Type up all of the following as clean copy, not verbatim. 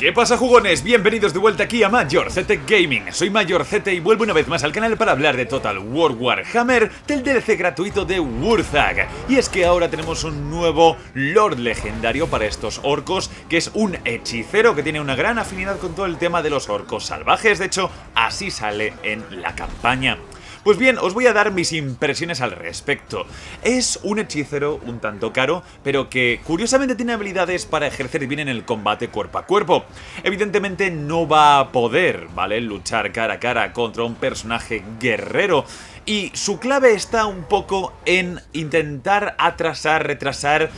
¿Qué pasa, jugones? Bienvenidos de vuelta aquí a MayorceteGaming. Soy MayorceteGaming y vuelvo una vez más al canal para hablar de Total War: Warhammer, del DLC gratuito de Wurrzag. Y es que ahora tenemos un nuevo Lord legendario para estos orcos, que es un hechicero que tiene una gran afinidad con todo el tema de los orcos salvajes. De hecho, así sale en la campaña. Pues bien, os voy a dar mis impresiones al respecto. Es un hechicero un tanto caro, pero que curiosamente tiene habilidades para ejercer bien en el combate cuerpo a cuerpo. Evidentemente no va a poder, ¿vale?, luchar cara a cara contra un personaje guerrero. Y su clave está un poco en intentar atrasar, retrasar,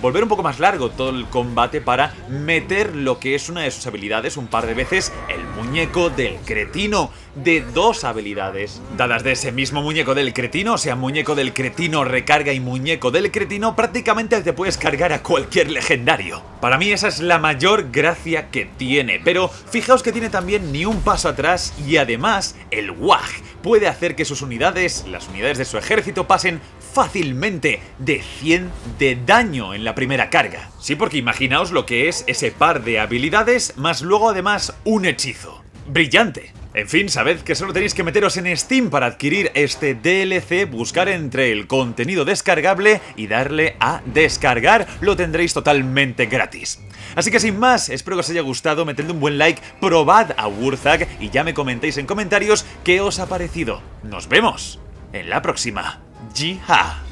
volver un poco más largo todo el combate para meter lo que es una de sus habilidades un par de veces, el muñeco del cretino, de dos habilidades dadas de ese mismo muñeco del cretino, o sea, muñeco del cretino recarga y muñeco del cretino, prácticamente te puedes cargar a cualquier legendario. Para mí esa es la mayor gracia que tiene, pero fijaos que tiene también ni un paso atrás y además el WAG puede hacer que sus unidades, las unidades de su ejército, pasen fácilmente de 100 de daño en la primera carga. Sí, porque imaginaos lo que es ese par de habilidades, más luego además un hechizo. ¡Brillante! En fin, sabed que solo tenéis que meteros en Steam para adquirir este DLC, buscar entre el contenido descargable y darle a descargar, lo tendréis totalmente gratis. Así que sin más, espero que os haya gustado, metedle un buen like, probad a Wurrzag y ya me comentéis en comentarios qué os ha parecido. Nos vemos en la próxima. Yeehaw.